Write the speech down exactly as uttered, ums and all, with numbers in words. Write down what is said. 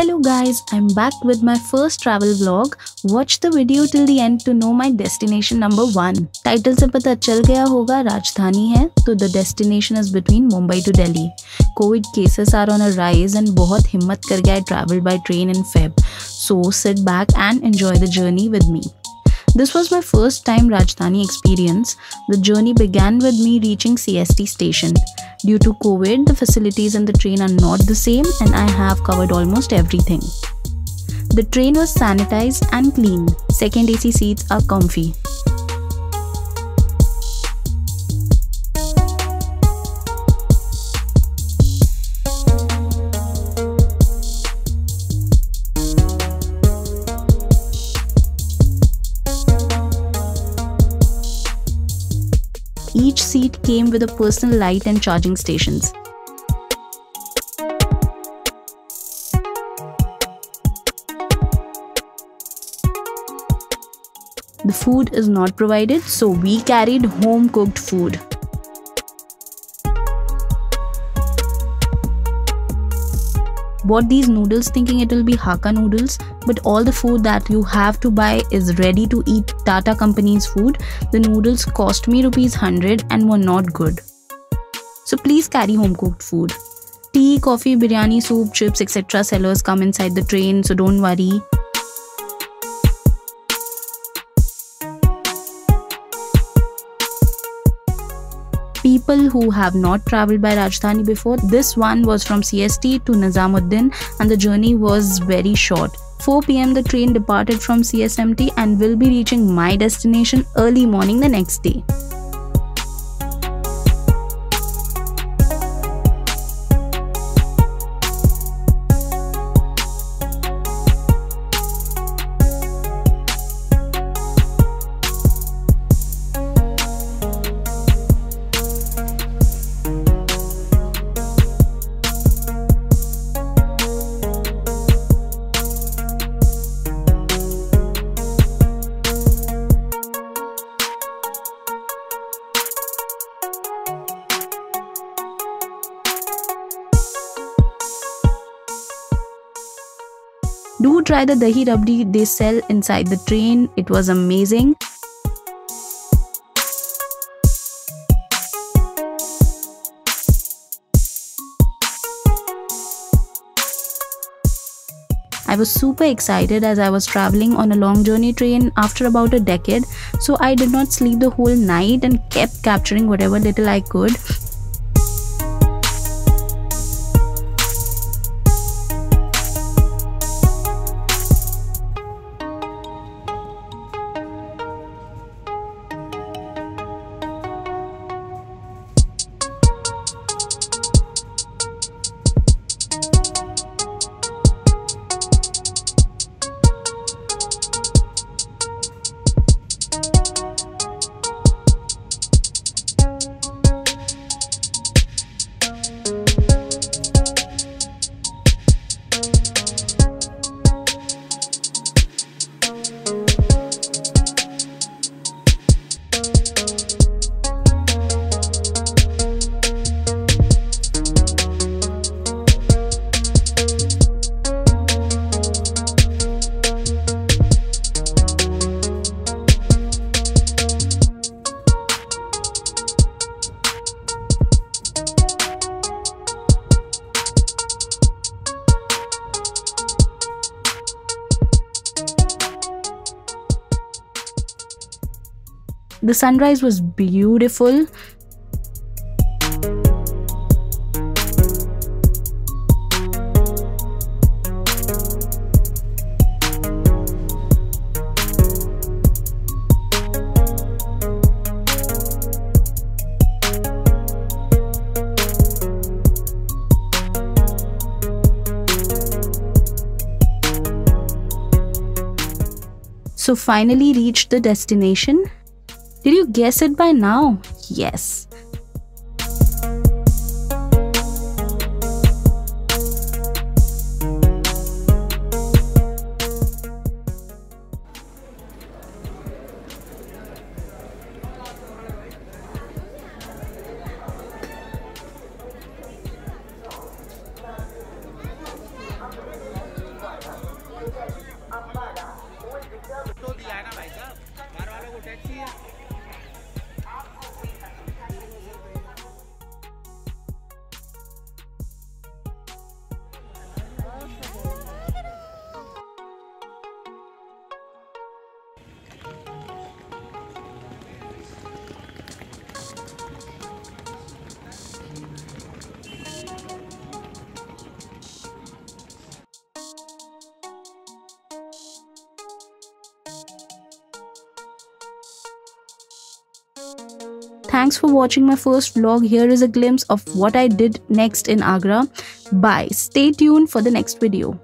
Hello guys, I'm back with my first travel vlog. Watch the video till the end to know my destination number one. Title से पता चल गया होगा राजधानी है तो the destination is between Mumbai to Delhi. Covid cases are on a rise and बहुत हिम्मत कर गया है travel by train in Feb. So sit back and enjoy the journey with me. This was my first time Rajdhani experience. The journey began with me reaching C S T station. Due to COVID, the facilities in the train are not the same and I have covered almost everything. The train was sanitized and clean. Second A C seats are comfy. Each seat came with a personal light and charging stations. The food is not provided, so we carried home-cooked food. Bought these noodles thinking it will be Hakka noodles, but all the food that you have to buy is ready to eat Tata company's food. The noodles cost me rupees one hundred and were not good. So please carry home cooked food. Tea, coffee, biryani, soup, chips, et cetera sellers come inside the train, so don't worry. People who have not travelled by Rajdhani before, this one was from C S T to Nizamuddin and the journey was very short. four P M the train departed from C S M T and will be reaching my destination early morning the next day. Do try the dahi rabdi they sell inside the train. It was amazing. I was super excited as I was traveling on a long journey train after about a decade. So I did not sleep the whole night and kept capturing whatever little I could. The sunrise was beautiful. So finally reached the destination. Did you guess it by now? Yes. Thanks for watching my first vlog. Here is a glimpse of what I did next in Agra. Bye. Stay tuned for the next video.